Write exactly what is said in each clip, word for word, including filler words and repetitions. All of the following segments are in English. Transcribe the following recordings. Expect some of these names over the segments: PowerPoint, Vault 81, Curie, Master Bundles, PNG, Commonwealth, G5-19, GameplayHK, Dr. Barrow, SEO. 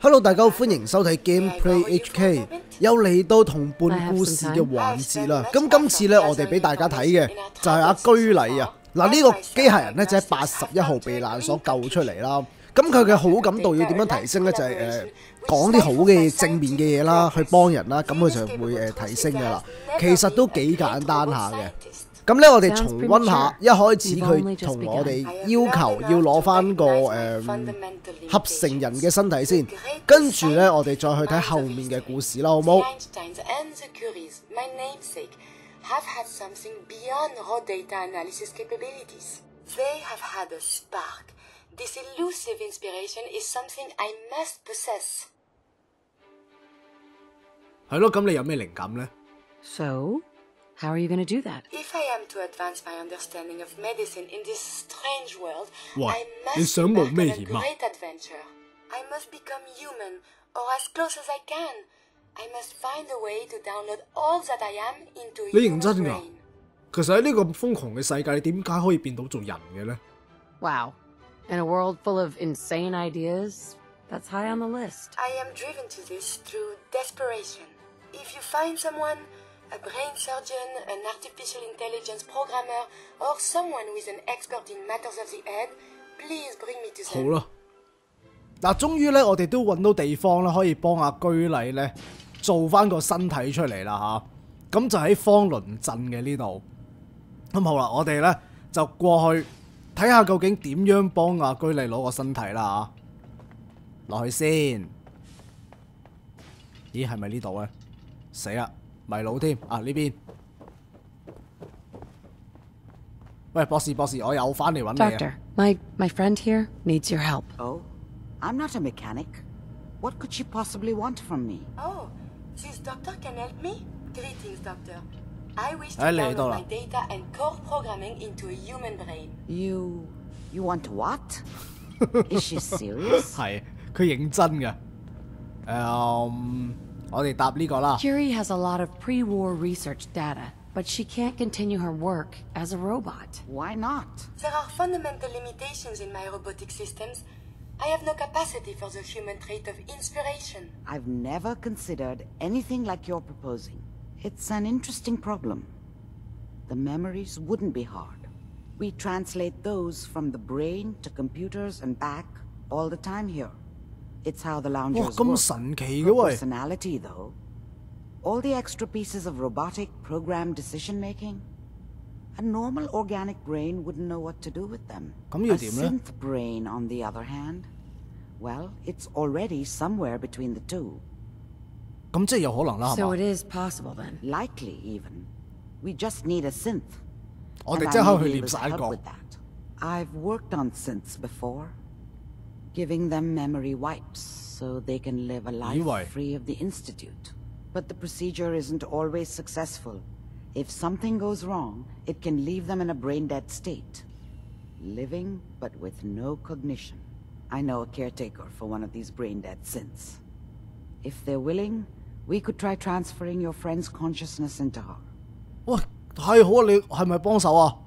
Hello， 大家好，歡迎收睇 Gameplay H K， 又嚟到同伴故事嘅環節啦。咁今次咧，我哋俾大家睇嘅就係阿居禮啊。嗱，呢個機械人咧就喺八十一號避難所救出嚟啦。咁佢嘅好感度要點樣提升咧？就係誒講啲好嘅正面嘅嘢啦，去幫人啦，咁佢就會誒提升噶啦。其實都幾簡單下嘅。 咁咧，我哋重溫下一開始佢同我哋要求要攞返個誒、嗯、合成人嘅身體先，跟住咧我哋再去睇後面嘅故事啦，好冇？ 係咯，咁你有咩靈感呢？ So How are you going to do that? If I am to advance my understanding of medicine in this strange world, I must make a great adventure. I must become human, or as close as I can. I must find a way to download all that I am into human brain. 其實喺呢個瘋狂嘅世界，你點解可以變到做人嘅咧？ Wow! In a world full of insane ideas, that's high on the list. I am driven to this through desperation. If you find someone a brain surgeon, an artificial intelligence programmer, or someone with an expert in matters of the head, please bring me to them. 好啦，嗱，終於咧，我哋都揾到地方啦，可以幫阿居禮咧做翻個身體出嚟啦嚇。咁就喺方鄰鎮嘅呢度。咁好啦，我哋咧就過去睇下究竟點樣幫阿居禮攞個身體啦嚇。落去先。咦，係咪呢度咧？死啦！ 迷路添啊！呢邊，喂，博士博士，我又翻嚟揾你啊 ！Doctor，my my friend here needs your help. Oh, I'm not a mechanic. What could she possibly want from me? Oh, this doctor can help me. Greetings, doctor. I wish to download my data and core programming into a human brain. You, you want what? Is she serious? 係，佢認真嘅。誒。 Curie has a lot of pre-war research data, but she can't continue her work as a robot. Why not? There are fundamental limitations in my robotic systems. I have no capacity for the human trait of inspiration. I've never considered anything like you're proposing. It's an interesting problem. The memories wouldn't be hard. We translate those from the brain to computers and back all the time here. It's how the loungers work. Personality, though. All the extra pieces of robotic program decision making. A normal organic brain wouldn't know what to do with them. A synth brain, on the other hand, well, it's already somewhere between the two. So it is possible then. Likely even. We just need a synth. And I may be able to help with that. I've worked on synths before. Giving them memory wipes so they can live a life free of the Institute. But the procedure isn't always successful. If something goes wrong, it can leave them in a brain-dead state. Living, but with no cognition. I know a caretaker for one of these brain-dead synths. If they're willing, we could try transferring your friend's consciousness into her. What? 太好，你係咪幫手啊？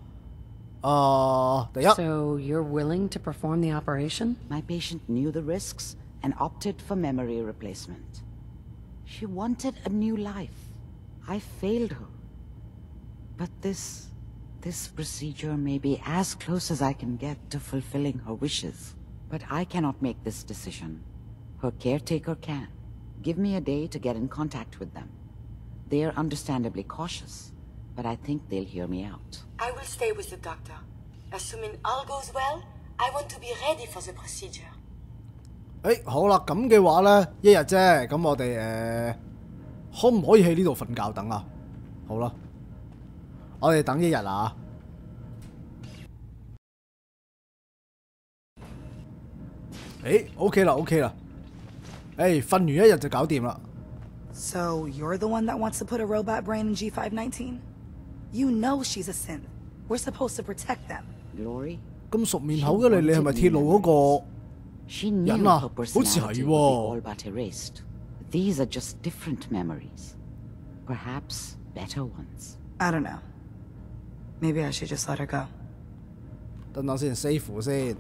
Uh, so you're willing to perform the operation? My patient knew the risks and opted for memory replacement. She wanted a new life. I failed her. But this... this procedure may be as close as I can get to fulfilling her wishes. But I cannot make this decision. Her caretaker can. Give me a day to get in contact with them. They are understandably cautious. But I think they'll hear me out. I will stay with the doctor. Assuming all goes well, I want to be ready for the procedure. 誒好啦，咁嘅話咧，一日啫，咁我哋誒可唔可以喺呢度瞓覺等啊？好啦，我哋等一日啊。誒 ，OK 啦 ，OK 啦。誒，瞓完一日就搞掂啦。So you're the one that wants to put a robot brain in G five nineteen? You know she's a synth. We're supposed to protect them. Glory. 咁熟面口嘅你，你係咪鐵路嗰個人啊？好似係喎。These are just different memories, perhaps better ones. I don't know. Maybe I should just let her go. 等等先 ，save 先。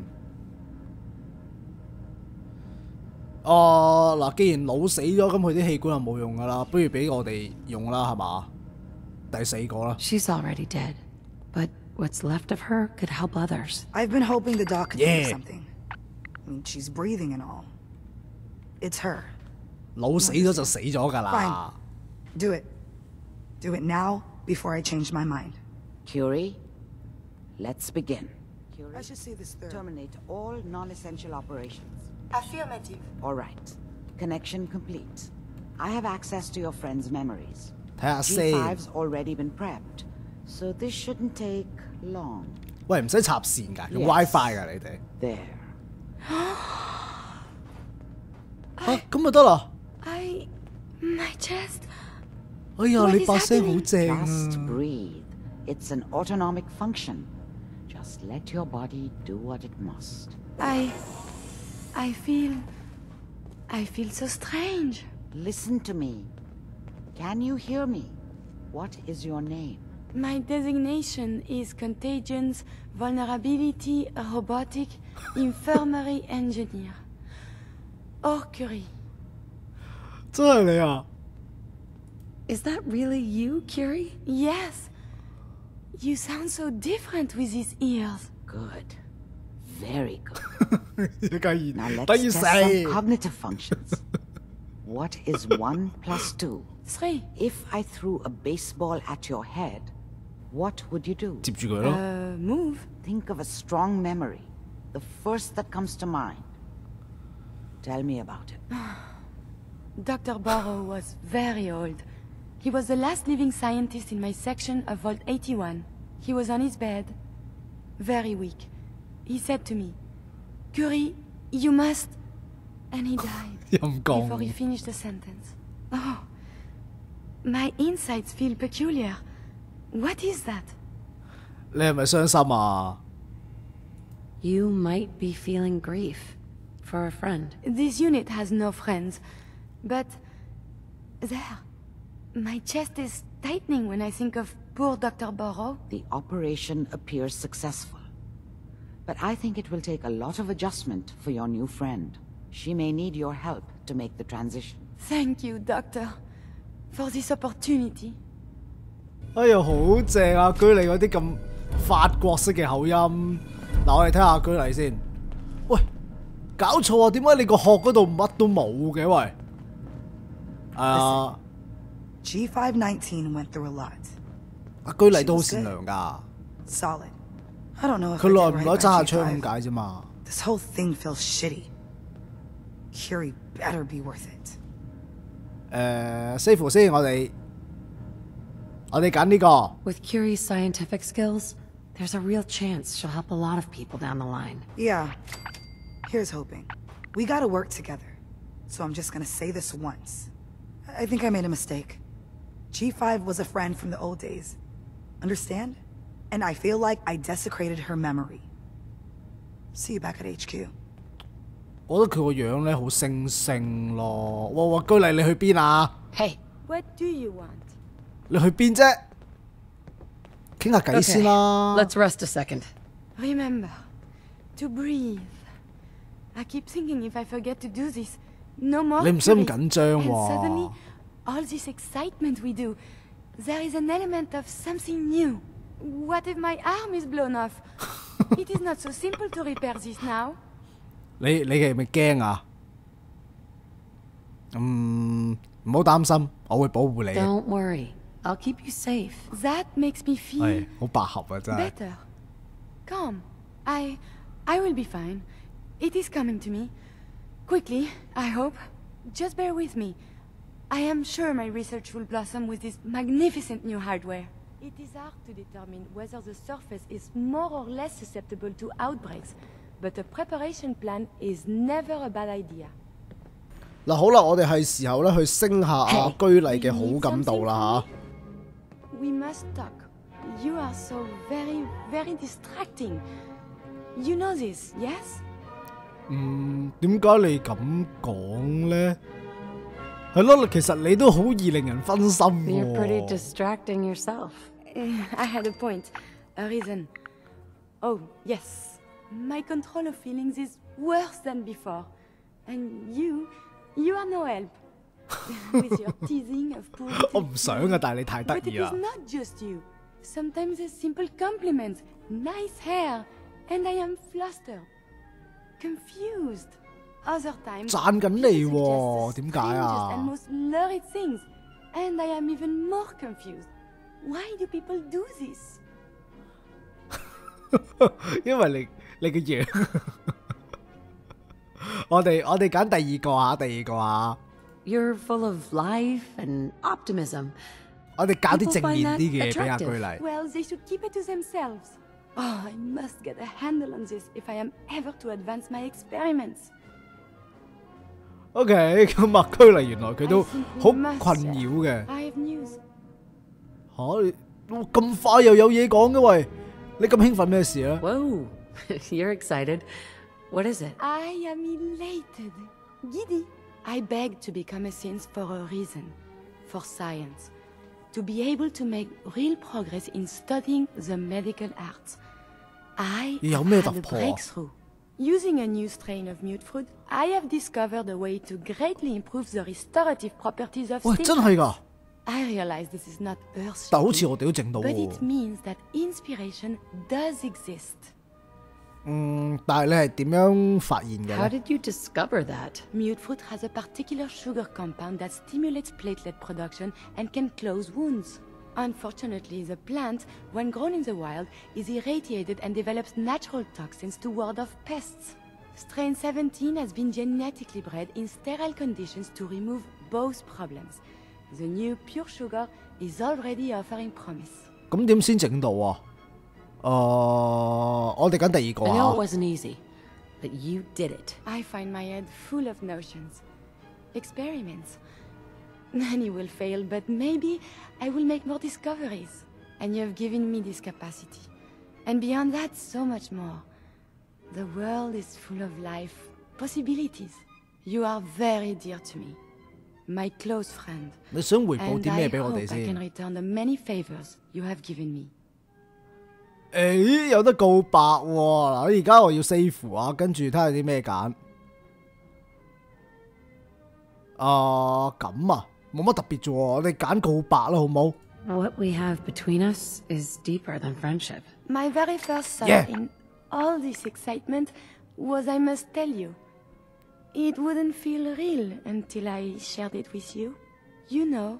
哦，嗱，既然腦死咗，咁佢啲器官就冇用噶啦，不如俾我哋用啦，係嘛？第四個啦。She's already dead, but what's left of her could help others. I've been hoping the doc could do something. I mean, she's breathing and all. It's her. 腦死咗就死咗㗎啦。Fine, do it, do it now before I change my mind. Curie, let's begin. I should say this third. Terminate all non-essential operations. Affirmative. All right. Connection complete. I have access to your friend's memories. G five's already been prepped, so this shouldn't take long. 喂，唔使插線㗎，用 WiFi 㗎你哋。There. 啊，咁咪得啦！哎呀，你把聲好正啊！ Just breathe. It's an autonomic function. Just let your body do what it must. I, I feel, I feel so strange. Listen to me. Can you hear me? What is your name? My designation is Contagions, Vulnerability, Robotic, Infirmary Engineer. Oh, Curie. It's really you. Is that really you, Curie? Yes. You sound so different with these ears. Good. Very good. Now let's test some cognitive functions. What is one plus two? Three. If I threw a baseball at your head, what would you do? Uh, move. Think of a strong memory. The first that comes to mind. Tell me about it. Doctor Barrow was very old. He was the last living scientist in my section of Vault eighty-one. He was on his bed, very weak. He said to me, Curie, you must... And he died before he finished the sentence. Oh, my insights feel peculiar. What is that? 你係咪傷心啊? You might be feeling grief. For a friend. This unit has no friends, but there, my chest is tightening when I think of poor Doctor Barrow. The operation appears successful, but I think it will take a lot of adjustment for your new friend. She may need your help to make the transition. Thank you, Doctor, for this opportunity. 哎呀，好正啊！居嚟嗰啲咁法國式嘅口音，嗱，我哋睇下居嚟先。喂！ 搞錯啊！點解你個殼嗰度乜都冇嘅？喂，啊 ，G five nineteen went through a lot。阿居嚟都好善良㗎。Solid. I don't know. 佢耐唔耐揸下槍咁解啫嘛。This whole thing feels shitty. Curie better be worth it. 誒 ，save 先，我哋我哋揀呢個。With Curie's scientific skills, there's a real chance she'll help a lot of people down the line. Yeah. Here's hoping. We gotta work together. So I'm just gonna say this once. I think I made a mistake. G five was a friend from the old days. Understand? And I feel like I desecrated her memory. See you back at H Q. 我覺得佢個樣咧好猩猩咯。哇哇，居麗你去邊啊 ？Hey, what do you want? 你去邊啫？傾下偈先啦。Let's rest a second. Remember to breathe. I keep thinking if I forget to do this, no more. You don't have to worry. And suddenly, all this excitement we do, there is an element of something new. What if my arm is blown off? It is not so simple to repair this now. You, you are scared. Um, don't worry. I will protect you. Don't worry. I'll keep you safe. That makes me feel better. Calm. I, I will be fine. It is coming to me. Quickly, I hope. Just bear with me. I am sure my research will blossom with this magnificent new hardware. It is hard to determine whether the surface is more or less susceptible to outbreaks, but a preparation plan is never a bad idea. 嗱，好啦，我哋係時候咧去升下阿居麗嘅好感度啦嚇。We must talk. You are so very, very distracting. You know this, yes? 嗯，點解你咁講咧？係咯，其實你都好易令人分心喎。You're pretty distracting yourself. I had a point, a reason. Oh, yes. My control of feelings is worse than before. And you, you are no help. With your teasing of poor little... But it is not just you. Sometimes a simple compliment, nice hair, and I am flustered, confused. Other times, people suggest the strangest and most lurid things, and I am even more confused. Why do people do this? Because you, you個樣。我哋我哋揀第二個啊，第二個啊。 You're full of life and optimism. People find that attractive. Well, they should keep it to themselves. Oh, I must get a handle on this if I am ever to advance my experiments. Okay, 咁麥區嚟原來佢都好困擾嘅。I have news. 嚇，咁快又有嘢講嘅喂？你咁興奮咩事啊 ？Whoa, you're excited. What is it? I am elated, giddy. I beg to become a scientist for a reason, for science, to be able to make real progress in studying the medical arts. I have a breakthrough. Using a new strain of mute fruit, I have discovered a way to greatly improve the restorative properties of stimulants. I realize this is not earth-shaking, but it means that inspiration does exist. 嗯，但係你係點樣發現嘅咧 ？How did you discover that? Mute fruit has a particular sugar compound that stimulates platelet production and can close wounds. Unfortunately, the plant, when grown in the wild, is irradiated and develops natural toxins to ward off pests. Strain seventeen has been genetically bred in sterile conditions to remove both problems. The new pure sugar is already offering promise. 咁點先整到啊？ Uh, I know it wasn't easy, but you did it. I find my head full of notions, experiments. Many will fail, but maybe I will make more discoveries. And you have given me this capacity. And beyond that, so much more. The world is full of life, possibilities. You are very dear to me, my close friend. And I hope I can return the many favors you have given me. 誒有得告白喎！嗱，而家我要 save 啊，跟住睇下啲咩揀。啊咁啊，冇乜特別啫喎，我哋揀告白啦，好冇 ？What we have between us is deeper than friendship. My very first thought in all this excitement was, I must tell you, it wouldn't feel real until I shared it with you. You know,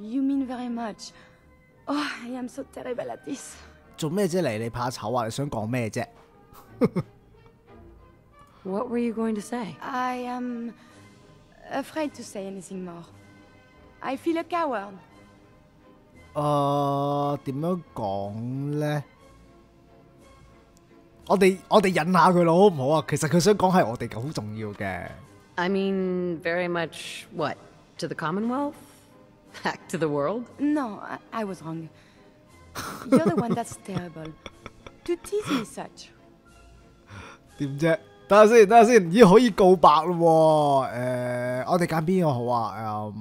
you mean very much. Oh, I am so terrible at this. 做咩啫嚟？你怕醜啊？你想講咩啫 ？What were you going to say? I am afraid to say anything more. I feel a coward. 誒點樣講咧？我哋我哋引下佢咯，好唔好啊？其實佢想講係我哋好重要嘅。I mean, very much what to the Commonwealth? Back to the world? No, I, I was wrong. You're the one that's terrible. To tease me such. 點啫？等下先，等下先，咦可以告白咯喎？誒，我哋揀邊個好啊？誒，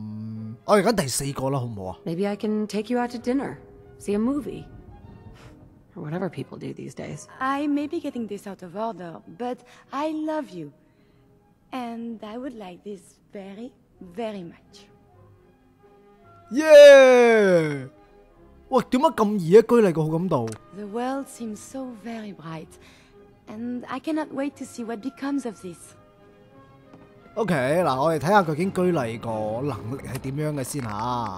我哋揀第四個啦，好唔好啊 ？Maybe I can take you out to dinner, see a movie, or whatever people do these days. I may be getting this out of order, but I love you, and I would like this very, very much. Yeah! What? Why so easy to get to? The world seems so very bright, and I cannot wait to see what becomes of this. Okay, 嗱，我哋睇下究竟居麗個能力係點樣嘅先嚇。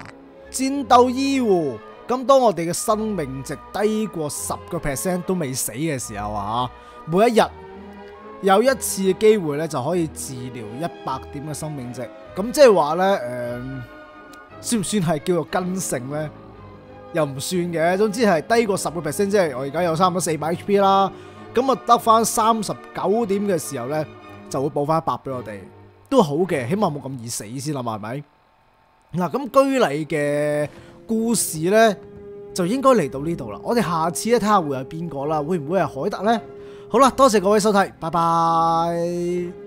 戰鬥醫護，咁當我哋嘅生命值低過十個 percent 都未死嘅時候啊，每一日有一次嘅機會咧就可以治療一百點嘅生命值。咁即係話咧，誒、呃。 算唔算係叫做根性咧？又唔算嘅，總之係低過十個 percent， 即係我而家有差唔多四百 H P 啦。咁啊得翻三十九點嘅時候咧，就會補翻一百俾我哋，都好嘅，起碼冇咁易死先啦，係咪？嗱，咁居麗嘅故事咧，就應該嚟到呢度啦。我哋下次咧睇下會係邊個啦，會唔會係海特咧？好啦，多謝各位收睇，拜拜。